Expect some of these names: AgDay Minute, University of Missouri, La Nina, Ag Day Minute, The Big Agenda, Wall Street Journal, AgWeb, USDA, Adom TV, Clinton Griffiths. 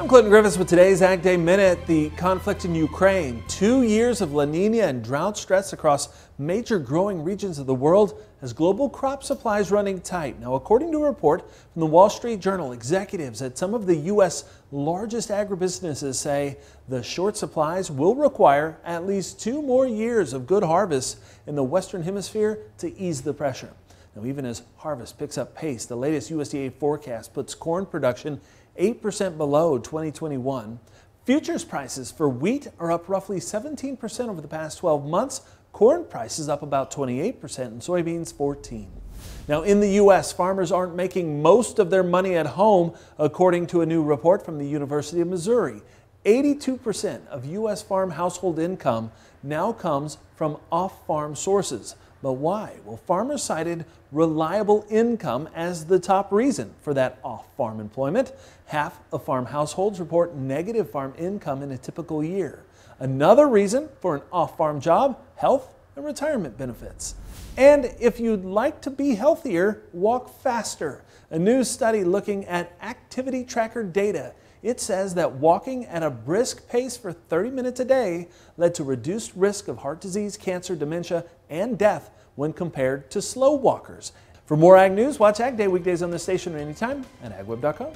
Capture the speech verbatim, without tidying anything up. I'm Clinton Griffiths with today's Ag Day Minute. The conflict in Ukraine, two years of La Nina and drought stress across major growing regions of the world has global crop supplies running tight. Now, according to a report from the Wall Street Journal, executives at some of the U S largest agribusinesses say the short supplies will require at least two more years of good harvests in the Western Hemisphere to ease the pressure. Now, even as harvest picks up pace, the latest U S D A forecast puts corn production eight percent below twenty twenty-one. Futures prices for wheat are up roughly seventeen percent over the past twelve months. Corn prices up about twenty-eight percent and soybeans fourteen percent. Now, in the U S, farmers aren't making most of their money at home, according to a new report from the University of Missouri. eighty-two percent of U S farm household income now comes from off-farm sources. But why? Well, farmers cited reliable income as the top reason for that off-farm employment. Half of farm households report negative farm income in a typical year. Another reason for an off-farm job, health and retirement benefits. And if you'd like to be healthier, walk faster. A new study looking at activity tracker data, it says that walking at a brisk pace for thirty minutes a day led to reduced risk of heart disease, cancer, dementia, and death when compared to slow walkers. For more Ag News, watch Ag Day weekdays on this station or anytime at agweb dot com.